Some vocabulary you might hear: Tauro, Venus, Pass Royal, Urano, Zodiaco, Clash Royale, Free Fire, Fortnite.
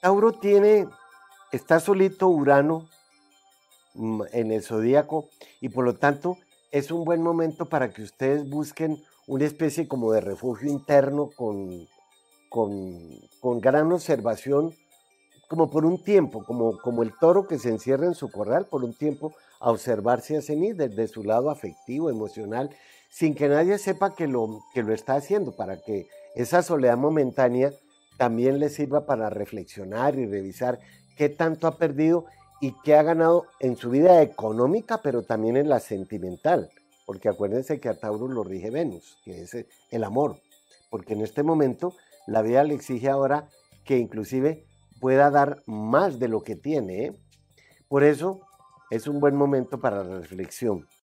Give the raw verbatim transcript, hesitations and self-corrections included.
Tauro tiene, está solito Urano en el Zodíaco y por lo tanto es un buen momento para que ustedes busquen una especie como de refugio interno con, con, con gran observación, como por un tiempo, como, como el toro que se encierra en su corral por un tiempo a observarse a sí mismo desde su lado afectivo, emocional, sin que nadie sepa que lo, que lo está haciendo, para que esa soledad momentánea también le sirva para reflexionar y revisar qué tanto ha perdido y qué ha ganado en su vida económica, pero también en la sentimental, porque acuérdense que a Tauro lo rige Venus, que es el amor, porque en este momento la vida le exige ahora que inclusive pueda dar más de lo que tiene, ¿eh? Por eso es un buen momento para la reflexión.